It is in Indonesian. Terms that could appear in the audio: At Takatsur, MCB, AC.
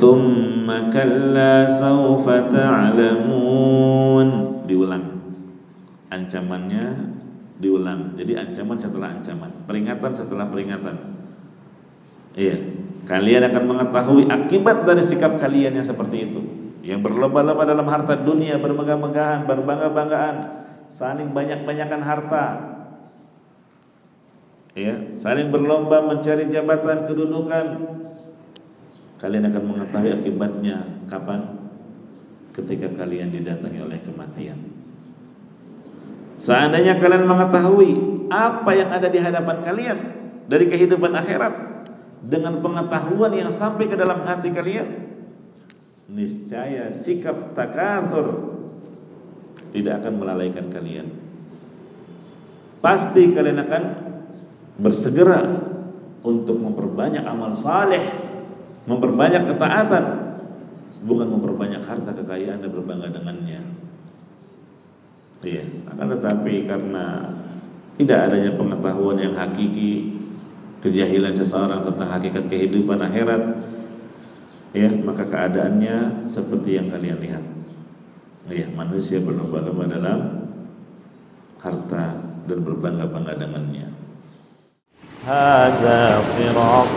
Thumma kalla sawfa ta'lamun. Diulang ancamannya, diulang. Jadi ancaman setelah ancaman, peringatan setelah peringatan. Iya, kalian akan mengetahui akibat dari sikap kalian yang seperti itu, yang berlomba-lomba dalam harta dunia, bermegah-megahan, berbangga-banggaan, saling banyak-banyakan harta. Ya, saling berlomba mencari jabatan, kedudukan. Kalian akan mengetahui akibatnya kapan? Ketika kalian didatangi oleh kematian. Seandainya kalian mengetahui apa yang ada di hadapan kalian dari kehidupan akhirat dengan pengetahuan yang sampai ke dalam hati kalian, niscaya sikap takatsur tidak akan melalaikan kalian. Pasti kalian akan bersegera untuk memperbanyak amal saleh, memperbanyak ketaatan, bukan memperbanyak harta kekayaan dan berbangga dengannya. Iya, akan tetapi karena tidak adanya pengetahuan yang hakiki, kejahilan seseorang tentang hakikat kehidupan akhirat, ya, maka keadaannya seperti yang kalian lihat. Iya, manusia berlomba-lomba dalam harta dan berbangga-bangga dengannya. هذا صراط